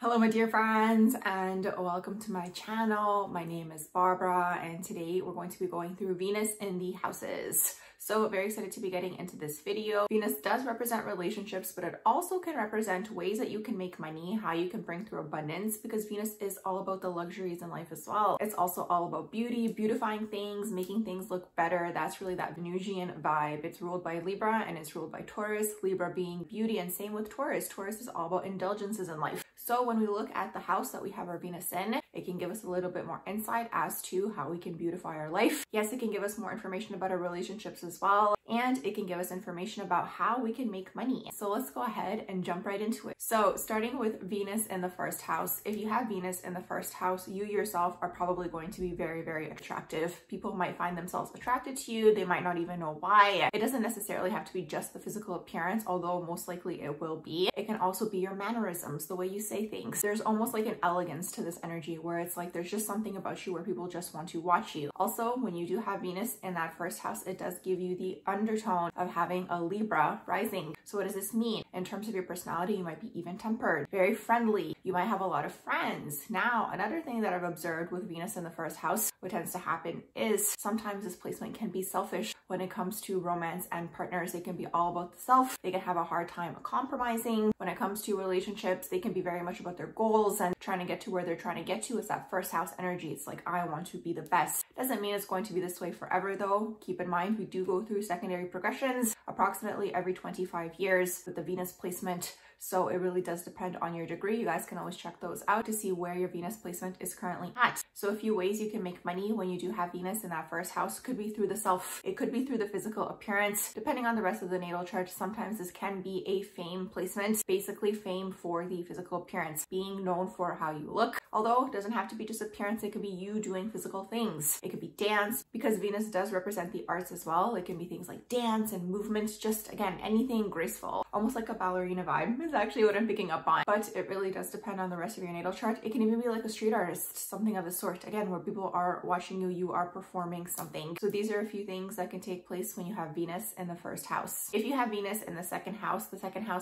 Hello my dear friends and welcome to my channel. My name is Barbara and today we're going to be going through Venus in the houses. So very excited to be getting into this video. Venus does represent relationships, but it also can represent ways that you can make money, how you can bring through abundance, because Venus is all about the luxuries in life as well. It's also all about beauty, beautifying things, making things look better. That's really that Venusian vibe. It's ruled by Libra and it's ruled by Taurus, Libra being beauty, and same with Taurus. Taurus is all about indulgences in life. So when we look at the house that we have our Venus in, it can give us a little bit more insight as to how we can beautify our life. Yes, it can give us more information about our relationships as well, and it can give us information about how we can make money. So let's go ahead and jump right into it. So starting with Venus in the first house, if you have Venus in the first house, you yourself are probably going to be very, very attractive. People might find themselves attracted to you. They might not even know why. It doesn't necessarily have to be just the physical appearance, although most likely it will be. It can also be your mannerisms, the way you say things. There's almost like an elegance to this energy where it's like there's just something about you where people just want to watch you. Also, when you do have Venus in that first house, it does give you the undertone of having a Libra rising. So what does this mean? In terms of your personality, you might be even-tempered, very friendly. You might have a lot of friends. Now, another thing that I've observed with Venus in the first house, what tends to happen is sometimes this placement can be selfish when it comes to romance and partners. They can be all about the self. They can have a hard time compromising. When it comes to relationships, they can be very much about their goals and trying to get to where they're trying to get to. Is that first house energy. It's like, I want to be the best. Doesn't mean it's going to be this way forever though. Keep in mind, we do go through secondary progressions approximately every 25 years with the Venus placement. So it really does depend on your degree. You guys can always check those out to see where your Venus placement is currently at. So a few ways you can make money when you do have Venus in that first house could be through the self. It could be through the physical appearance. Depending on the rest of the natal chart, sometimes this can be a fame placement, basically fame for the physical appearance, being known for how you look. Although it doesn't have to be just appearance, it could be you doing physical things. It could be dance, because Venus does represent the arts as well. It can be things like dance and movements, just again, anything graceful, almost like a ballerina vibe is actually what I'm picking up on. But it really does depend on the rest of your natal chart. It can even be like a street artist, something of the sort, again, where people are watching you, you are performing something. So these are a few things that can take place when you have Venus in the first house. If you have Venus in the second house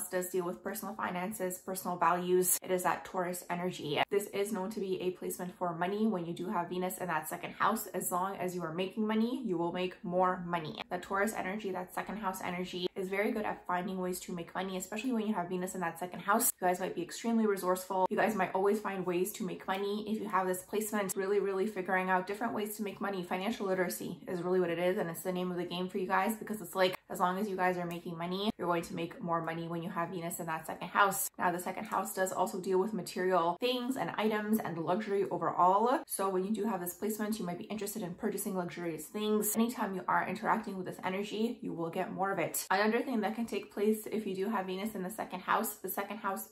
does deal with personal finances, personal values. It is that Taurus energy. This is known to be a placement for money. When you do have Venus in that second house, as long as you are making money, you will make more money. The Taurus energy, that second house energy, is very good at finding ways to make money, especially when you have Venus in that second house. You guys might be extremely resourceful. You guys might always find ways to make money. If you have this placement, really, really figuring out different ways to make money. Financial literacy is really what it is, and it's the name of the game for you guys, because it's like, as long as you guys are making money, you're going to make more money when you have Venus in that second house. Now, the second house does also deal with material things and items and luxury overall. So when you do have this placement, you might be interested in purchasing luxurious things. Anytime you are interacting with this energy, you will get more of it. Another thing that can take place if you do have Venus in the second house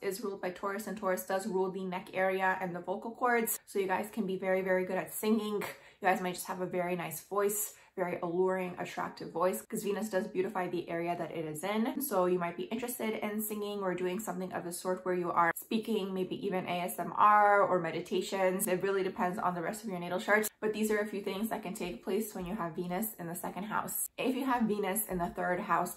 is ruled by Taurus, and Taurus does rule the neck area and the vocal cords. So you guys can be very, very good at singing. You guys might just have a very nice voice. Very alluring, attractive voice, because Venus does beautify the area that it is in. So you might be interested in singing or doing something of the sort where you are speaking, maybe even ASMR or meditations. It really depends on the rest of your natal chart. But these are a few things that can take place when you have Venus in the second house. If you have Venus in the third house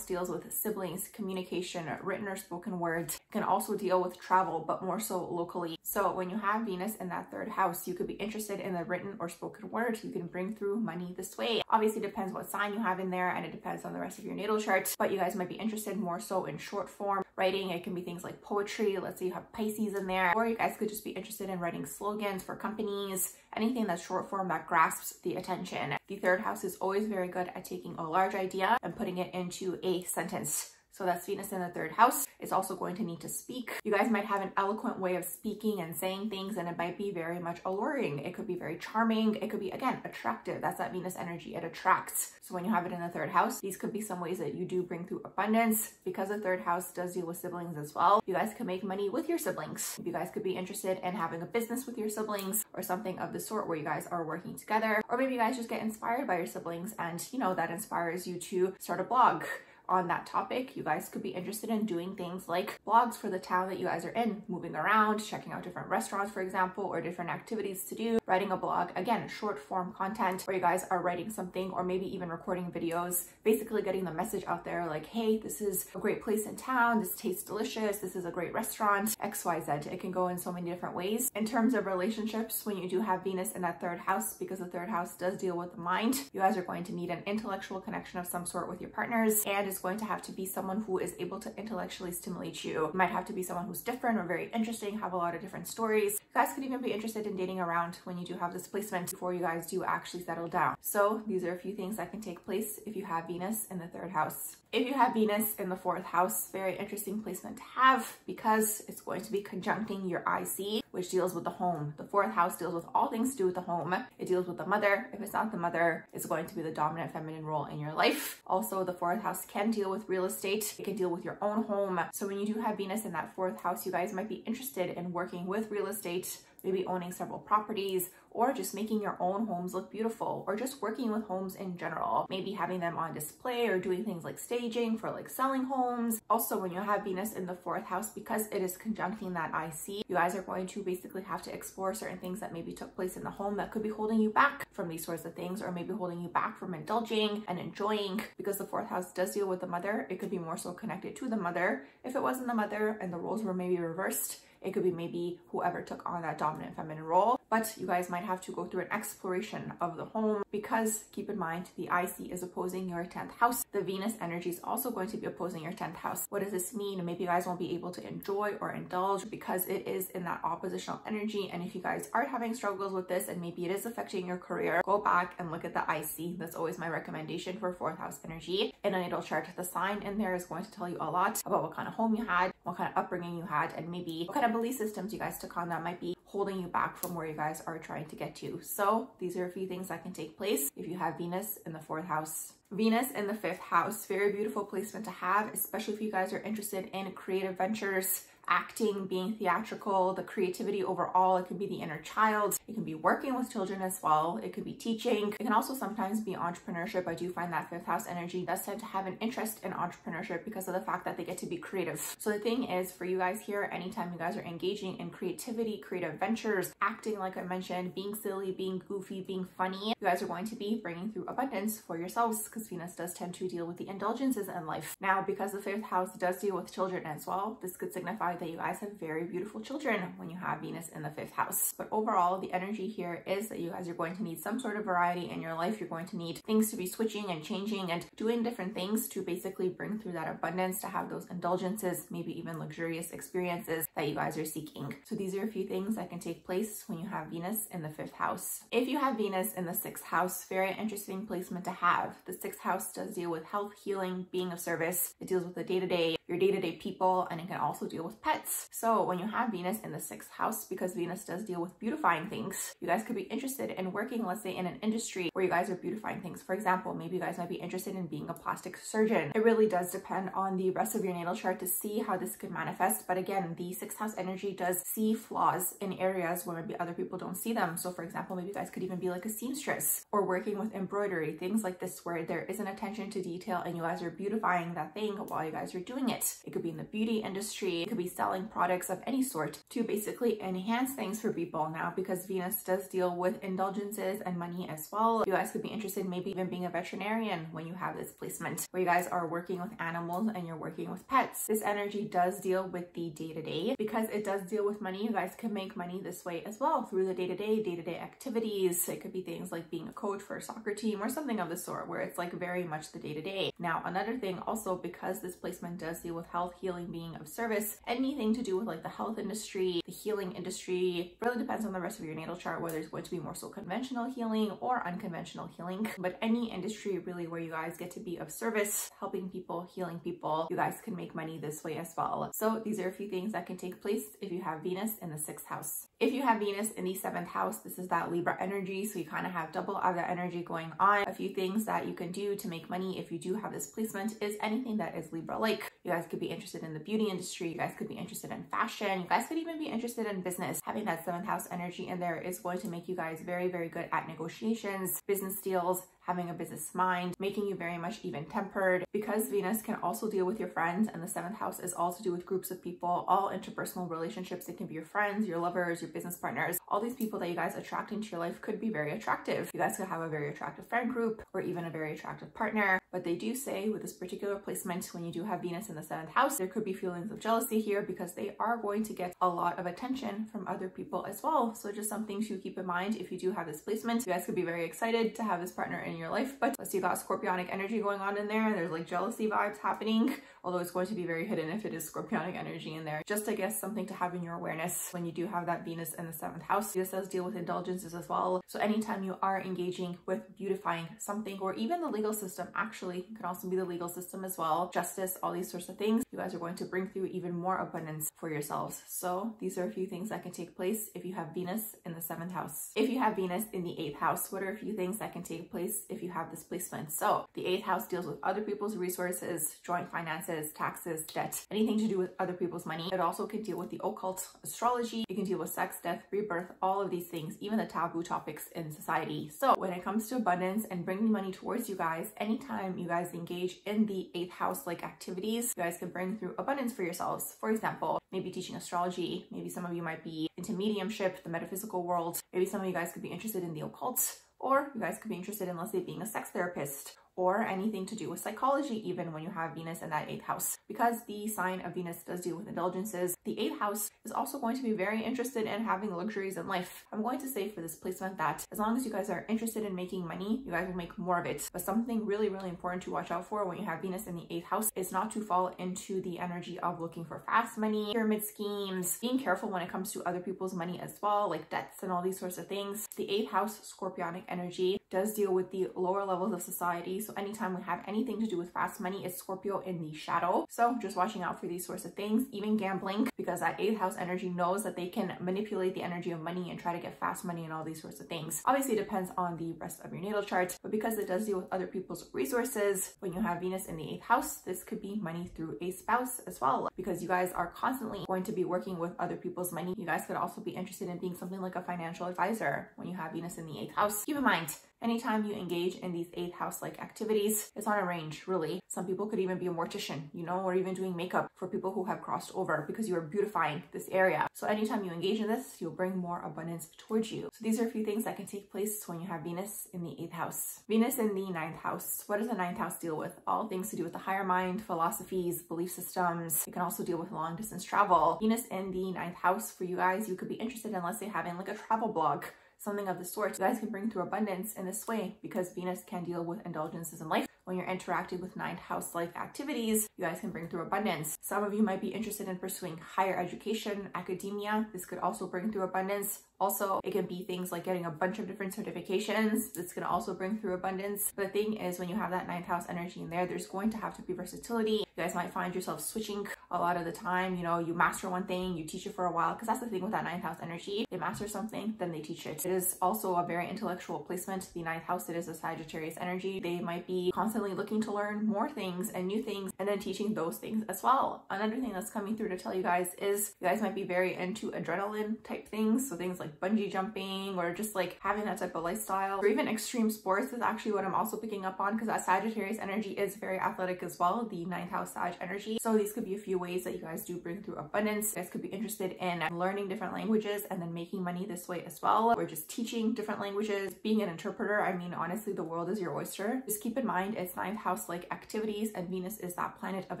deals with siblings, communication, written or spoken words. It can also deal with travel, but more so locally. So when you have Venus in that third house, you could be interested in the written or spoken word. You can bring through money this way. Obviously, it depends what sign you have in there, and it depends on the rest of your natal chart, but you guys might be interested more so in short form writing. It can be things like poetry. Let's say you have Pisces in there, or you guys could just be interested in writing slogans for companies, anything that's short form that grasps the attention. The third house is always very good at taking a large idea and putting it into a sentence. So that's Venus in the third house. It's also going to need to speak. You guys might have an eloquent way of speaking and saying things, and it might be very much alluring. It could be very charming. It could be, again, attractive. That's that Venus energy. It attracts. So when you have it in the third house, these could be some ways that you do bring through abundance, because the third house does deal with siblings as well. You guys can make money with your siblings. You guys could be interested in having a business with your siblings or something of the sort where you guys are working together, or maybe you guys just get inspired by your siblings and, you know, that inspires you to start a blog on that topic. You guys could be interested in doing things like blogs for the town that you guys are in, moving around, checking out different restaurants, for example, or different activities to do, writing a blog, again, short form content where you guys are writing something or maybe even recording videos, basically getting the message out there like, hey, this is a great place in town, this tastes delicious, this is a great restaurant, XYZ. It can go in so many different ways. In terms of relationships, when you do have Venus in that third house, because the third house does deal with the mind, you guys are going to need an intellectual connection of some sort with your partners, and it's going to have to be someone who is able to intellectually stimulate you. It might have to be someone who's different or very interesting, have a lot of different stories. You guys could even be interested in dating around when you do have this placement before you guys do actually settle down. So these are a few things that can take place if you have Venus in the third house. If you have Venus in the fourth house, very interesting placement to have because it's going to be conjuncting your IC, which deals with the home. The fourth house deals with all things to do with the home. It deals with the mother. If it's not the mother, it's going to be the dominant feminine role in your life. Also, the fourth house can deal with real estate. It can deal with your own home. So when you do have Venus in that fourth house, you guys might be interested in working with real estate, maybe owning several properties, or just making your own homes look beautiful, or just working with homes in general, maybe having them on display or doing things like staging for like selling homes. Also, when you have Venus in the fourth house, because it is conjuncting that IC, you guys are going to basically have to explore certain things that maybe took place in the home that could be holding you back from these sorts of things, or maybe holding you back from indulging and enjoying. Because the fourth house does deal with the mother, it could be more so connected to the mother. If it wasn't the mother and the roles were maybe reversed, it could be maybe whoever took on that dominant feminine role, but you guys might have to go through an exploration of the home because keep in mind the IC is opposing your 10th house. The Venus energy is also going to be opposing your 10th house. What does this mean? Maybe you guys won't be able to enjoy or indulge because it is in that oppositional energy. And if you guys are having struggles with this and maybe it is affecting your career, go back and look at the IC. That's always my recommendation for 4th house energy. In a natal chart, the sign in there is going to tell you a lot about what kind of home you had, what kind of upbringing you had, and maybe what kind of belief systems you guys took on that might be holding you back from where you guys are trying to get to. So these are a few things that can take place if you have Venus in the fourth house. Venus in the fifth house, very beautiful placement to have, especially if you guys are interested in creative ventures, acting, being theatrical, the creativity overall. It can be the inner child. It can be working with children as well. It could be teaching. It can also sometimes be entrepreneurship. I do find that fifth house energy does tend to have an interest in entrepreneurship because of the fact that they get to be creative. So the thing is for you guys here, anytime you guys are engaging in creativity, creative ventures, acting, like I mentioned, being silly, being goofy, being funny, you guys are going to be bringing through abundance for yourselves because Venus does tend to deal with the indulgences in life. Now, because the fifth house does deal with children as well, this could signify that you guys have very beautiful children when you have Venus in the fifth house. But overall, the energy here is that you guys are going to need some sort of variety in your life. You're going to need things to be switching and changing and doing different things to basically bring through that abundance, to have those indulgences, maybe even luxurious experiences that you guys are seeking. So these are a few things that can take place when you have Venus in the fifth house. If you have Venus in the sixth house, very interesting placement to have. The sixth house does deal with health, healing, being of service. It deals with the day-to-day, your day-to-day people, and it can also deal with pets. So when you have Venus in the sixth house, because Venus does deal with beautifying things, you guys could be interested in working, let's say, in an industry where you guys are beautifying things. For example, maybe you guys might be interested in being a plastic surgeon. It really does depend on the rest of your natal chart to see how this could manifest. But again, the sixth house energy does see flaws in areas where maybe other people don't see them. So for example, maybe you guys could even be like a seamstress or working with embroidery, things like this, where there is an attention to detail and you guys are beautifying that thing while you guys are doing it. It could be in the beauty industry. It could be selling products of any sort to basically enhance things for people. Now, because Venus does deal with indulgences and money as well, you guys could be interested maybe even being a veterinarian when you have this placement, where you guys are working with animals and you're working with pets. This energy does deal with the day-to-day. Because it does deal with money, you guys can make money this way as well through the day-to-day activities. It could be things like being a coach for a soccer team or something of the sort, where it's like very much the day-to-day. Now, another thing also, because this placement does deal with health, healing, being of service, anything to do with like the health industry, the healing industry, really depends on the rest of your natal chart, whether it's going to be more so conventional healing or unconventional healing. But any industry really where you guys get to be of service, helping people, healing people, you guys can make money this way as well. So these are a few things that can take place if you have Venus in the sixth house. If you have Venus in the seventh house, this is that Libra energy. So you kind of have double of that energy going on. A few things that you can do to make money if you do have this placement is anything that is Libra-like. You guys could be interested in the beauty industry. You guys could be interested in fashion. You guys could even be interested in business. Having that seventh house energy in there is going to make you guys very, very good at negotiations, business deals, having a business mind, making you very much even-tempered. Because Venus can also deal with your friends, and the 7th house is all to do with groups of people, all interpersonal relationships. It can be your friends, your lovers, your business partners. All these people that you guys attract into your life could be very attractive. You guys could have a very attractive friend group or even a very attractive partner. But they do say with this particular placement, when you do have Venus in the 7th house, there could be feelings of jealousy here because they are going to get a lot of attention from other people as well. So just some things you keep in mind if you do have this placement. You guys could be very excited to have this partner in your life, but plus you got scorpionic energy going on in there, and there's like jealousy vibes happening, although it's going to be very hidden if it is scorpionic energy in there. Just I guess something to have in your awareness when you do have that Venus in the 7th house. This does deal with indulgences as well, so anytime you are engaging with beautifying something, or even the legal system, actually it can also be the legal system as well, justice, all these sorts of things, you guys are going to bring through even more abundance for yourselves. So these are a few things that can take place if you have Venus in the 7th house. If you have Venus in the 8th house, what are a few things that can take place if you have this placement? So the 8th house deals with other people's resources, joint finances, taxes, debt, anything to do with other people's money. It also can deal with the occult, astrology. It can deal with sex, death, rebirth, all of these things, even the taboo topics in society. So when it comes to abundance and bringing money towards you guys, anytime you guys engage in the 8th house like activities, you guys can bring through abundance for yourselves. For example, maybe teaching astrology, maybe some of you might be into mediumship, the metaphysical world, maybe some of you guys could be interested in the occult, or you guys could be interested in, let's say, being a sex therapist, or anything to do with psychology even when you have Venus in that 8th house. Because the sign of Venus does deal with indulgences, the 8th house is also going to be very interested in having luxuries in life. I'm going to say for this placement that as long as you guys are interested in making money, you guys will make more of it. But something really, really important to watch out for when you have Venus in the 8th house is not to fall into the energy of looking for fast money, pyramid schemes, being careful when it comes to other people's money as well, like debts and all these sorts of things. The 8th house, scorpionic energy, does deal with the lower levels of society. So anytime we have anything to do with fast money, it's Scorpio in the shadow. So just watching out for these sorts of things, even gambling, because that 8th house energy knows that they can manipulate the energy of money and try to get fast money and all these sorts of things. Obviously, it depends on the rest of your natal chart, but because it does deal with other people's resources, when you have Venus in the 8th house, this could be money through a spouse as well, because you guys are constantly going to be working with other people's money. You guys could also be interested in being something like a financial advisor when you have Venus in the 8th house. Keep in mind, anytime you engage in these 8th house-like activities, it's on a range, really. Some people could even be a mortician, you know, or even doing makeup for people who have crossed over, because you are beautifying this area. So anytime you engage in this, you'll bring more abundance towards you. So these are a few things that can take place when you have Venus in the 8th house. Venus in the 9th house. What does the 9th house deal with? All things to do with the higher mind, philosophies, belief systems. It can also deal with long-distance travel. Venus in the 9th house, for you guys, you could be interested in, let's say, having like a travel blog, something of the sort. You guys can bring through abundance in this way because Venus can deal with indulgences in life. When you're interacting with 9th house-like activities, you guys can bring through abundance. Some of you might be interested in pursuing higher education, academia. This could also bring through abundance. Also, it can be things like getting a bunch of different certifications. This can also bring through abundance. The thing is, when you have that 9th house energy in there, there's going to have to be versatility. You guys might find yourself switching a lot of the time. You know, you master one thing, you teach it for a while, because that's the thing with that 9th house energy. They master something, then they teach it. It is also a very intellectual placement. The 9th house, it is a Sagittarius energy. They might be constantly looking to learn more things and new things, and then teaching those things as well. Another thing that's coming through to tell you guys is you guys might be very into adrenaline type things. So things like bungee jumping, or just like having that type of lifestyle, or even extreme sports is actually what I'm also picking up on, because that Sagittarius energy is very athletic as well. The 9th house Sag energy. So these could be a few ways that you guys do bring through abundance. You guys could be interested in learning different languages and then making money this way as well, or just teaching different languages, being an interpreter. I mean, honestly, the world is your oyster. Just keep in mind it's 9th house like activities, and Venus is that planet of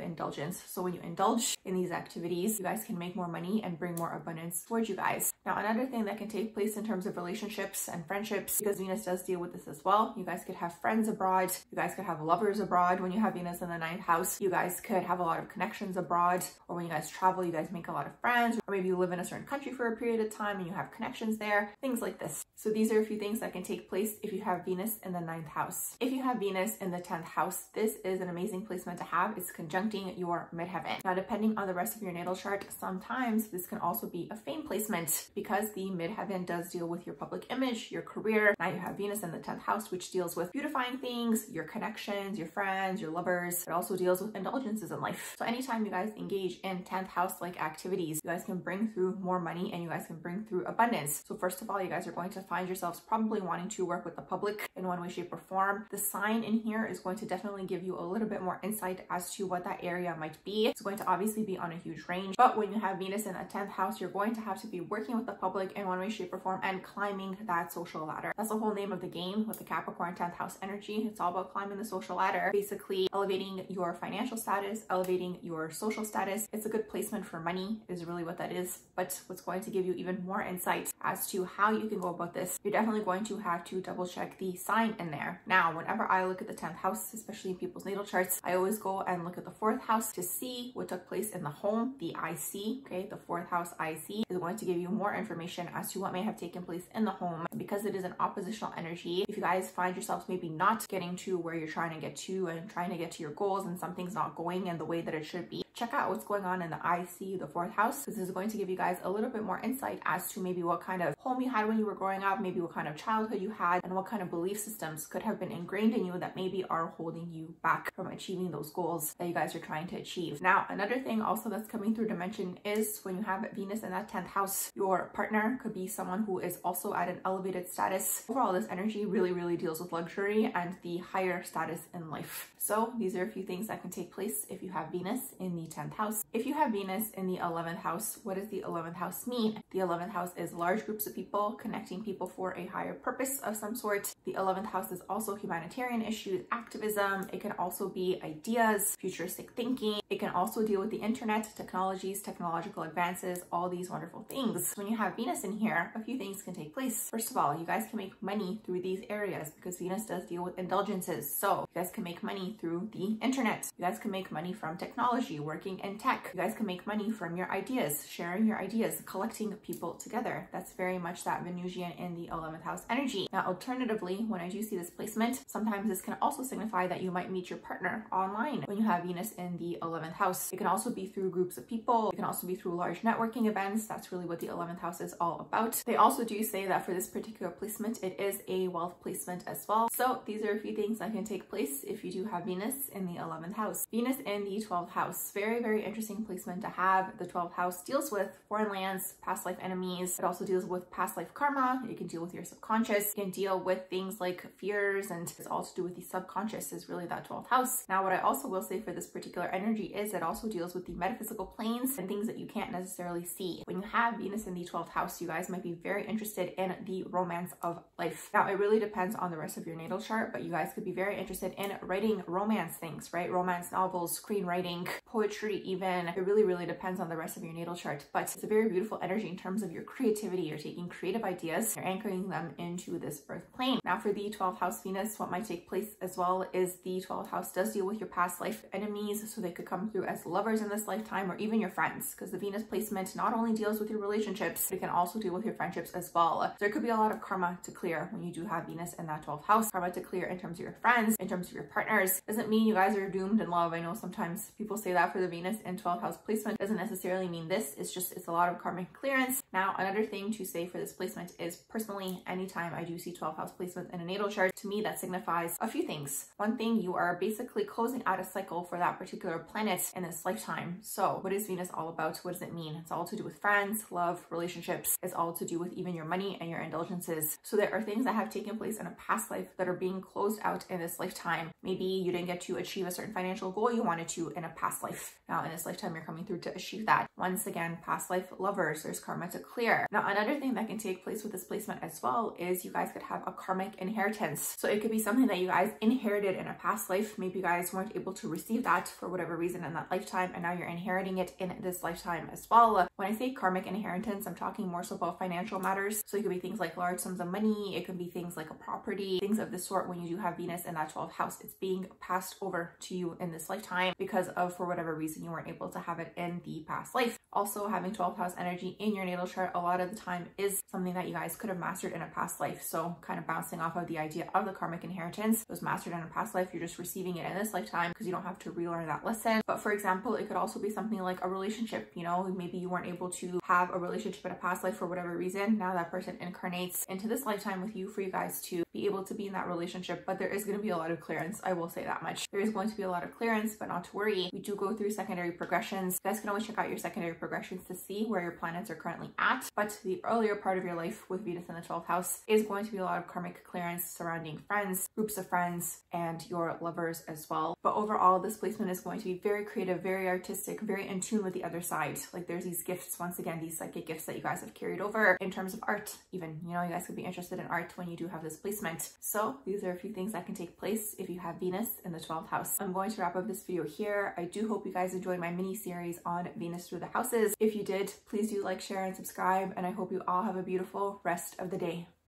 indulgence. So when you indulge in these activities, you guys can make more money and bring more abundance towards you guys. Now, another thing that can take place in terms of relationships and friendships, because Venus does deal with this as well. You guys could have friends abroad. You guys could have lovers abroad when you have Venus in the 9th house. You guys could have a lot of connections abroad, or when you guys travel, you guys make a lot of friends, or maybe you live in a certain country for a period of time and you have connections there, things like this. So these are a few things that can take place if you have Venus in the 9th house. If you have Venus in the 10th house, this is an amazing placement to have. It's conjuncting your midheaven. Now, depending on the rest of your natal chart, sometimes this can also be a fame placement, because the midheaven in heaven does deal with your public image, your career. Now you have Venus in the 10th house, which deals with beautifying things, your connections, your friends, your lovers. It also deals with indulgences in life. So anytime you guys engage in 10th house like activities, you guys can bring through more money and you guys can bring through abundance. So first of all, you guys are going to find yourselves probably wanting to work with the public in one way, shape, or form. The sign in here is going to definitely give you a little bit more insight as to what that area might be. It's going to obviously be on a huge range, but when you have Venus in a 10th house, you're going to have to be working with the public in one way, shape, or form and climbing that social ladder. That's the whole name of the game with the Capricorn 10th house energy. It's all about climbing the social ladder, basically elevating your financial status, elevating your social status. It's a good placement for money is really what that is, but what's going to give you even more insight as to how you can go about this, you're definitely going to have to double check the sign in there. Now, whenever I look at the 10th house, especially in people's natal charts, I always go and look at the 4th house to see what took place in the home, the IC, okay? The 4th house IC is going to give you more information as to what may have taken place in the home. And because it is an oppositional energy, if you guys find yourselves maybe not getting to where you're trying to get to and trying to get to your goals and something's not going in the way that it should be, check out what's going on in the IC, the 4th house. This is going to give you guys a little bit more insight as to maybe what kind of home you had when you were growing up, maybe what kind of childhood you had, and what kind of belief systems could have been ingrained in you that maybe are holding you back from achieving those goals that you guys are trying to achieve. Now, another thing also that's coming through dimension is when you have Venus in that 10th house, your partner could be someone who is also at an elevated status. Overall, this energy really deals with luxury and the higher status in life. So these are a few things that can take place if you have Venus in the 10th house. If you have Venus in the 11th house, what does the 11th house mean? The 11th house is large groups of people, connecting people for a higher purpose of some sort. The 11th house is also humanitarian issues, activism. It can also be ideas, futuristic thinking. It can also deal with the internet, technologies, technological advances, all these wonderful things. When you have Venus in here, a few things can take place. First of all, you guys can make money through these areas because Venus does deal with indulgences. So you guys can make money through the internet. You guys can make money from technology, working in tech. You guys can make money from your ideas, sharing your ideas, collecting people together. That's very much that Venusian in the 11th house energy. Now, alternatively, when I do see this placement, sometimes this can also signify that you might meet your partner online when you have Venus in the 11th house. It can also be through groups of people. It can also be through large networking events. That's really what the 11th house is all about. They also do say that for this particular placement, it is a wealth placement as well. So these are a few things that can take place if you do have Venus in the 11th house. Venus in the 12th house, very interesting placement to have. The 12th house deals with foreign lands, past life enemies. It also deals with past life karma. It can deal with your subconscious. It can deal with things like fears, and it's all to do with the subconscious is really that 12th house. Now, what I also will say for this particular energy is it also deals with the metaphysical planes and things that you can't necessarily see. When you have Venus in the 12th house, you guys might be very interested in the romance of life. Now, it really depends on the rest of your natal chart, but you guys could be very interested in writing romance things, right? Romance novels, screenwriting, poetry even. It really depends on the rest of your natal chart, but it's a very beautiful energy in terms of your creativity. You're taking creative ideas, you're anchoring them into this earth plane. Now, for the 12th house Venus, what might take place as well is the 12th house does deal with your past life enemies, so they could come through as lovers in this lifetime or even your friends, because the Venus placement not only deals with your relationships, it can also deal with your friendships as well. There could be a lot of karma to clear when you do have Venus in that 12th house. Karma to clear in terms of your friends, in terms of your partners. Doesn't mean you guys are doomed in love. I know sometimes people say that for the Venus in 12th house placement. Doesn't necessarily mean this. It's just, it's a lot of karmic clearance. Now, another thing to say for this placement is personally, anytime I do see 12th house placements in a natal chart, to me that signifies a few things. One thing, you are basically closing out a cycle for that particular planet in this lifetime. So what is Venus all about? What does it mean? It's all to do with friends, love, relationships. It's all to do with even your money and your indulgences. So there are things that have taken place in a past life that are being closed out in this lifetime. Maybe you didn't get to achieve a certain financial goal you wanted to in a past life. Now in this lifetime, you're coming through to achieve that. Once again, past life lovers, there's karma to clear. Now, another thing that can take place with this placement as well is you guys could have a karmic inheritance. So it could be something that you guys inherited in a past life. Maybe you guys weren't able to receive that for whatever reason in that lifetime, and now you're inheriting it in this lifetime as well. When I say karmic inheritance, I'm talking more so about financial matters. So it could be things like large sums of money. It could be things like a property, things of this sort. When you do have Venus in that 12th house, it's being passed over to you in this lifetime because of, for whatever reason, you weren't able to have it in the past life. Also, having 12th house energy in your natal chart a lot of the time is something that you guys could have mastered in a past life. So kind of bouncing off of the idea of the karmic inheritance, it was mastered in a past life, you're just receiving it in this lifetime because you don't have to relearn that lesson. But for example, it could also be something like a relationship. You know, maybe you weren't able to have a relationship in a past life for whatever reason. Now that person incarnates into this lifetime with you for you guys to be able to be in that relationship. But there is going to be a lot of clearance, I will say that much. There is going to be a lot of clearance, but not to worry, we do go through secondary progressions. You guys can always check out your secondary progressions to see where your planets are currently at. But the earlier part of your life with Venus in the 12th house is going to be a lot of karmic clearance surrounding friends, groups of friends, and your lovers as well. But overall, this placement is going to be very creative, very artistic, very in tune with the other side. Like, there's these gifts, once again, these psychic gifts that you guys have carried over in terms of art even. You know, you guys could be interested in art when you do have this placement. So these are a few things that can take place if you have Venus in the 12th house. I'm going to wrap up this video here. I do hope you guys enjoyed my mini series on Venus through the houses. If you did, please do like, share, and subscribe, and I hope you all have a beautiful rest of the day.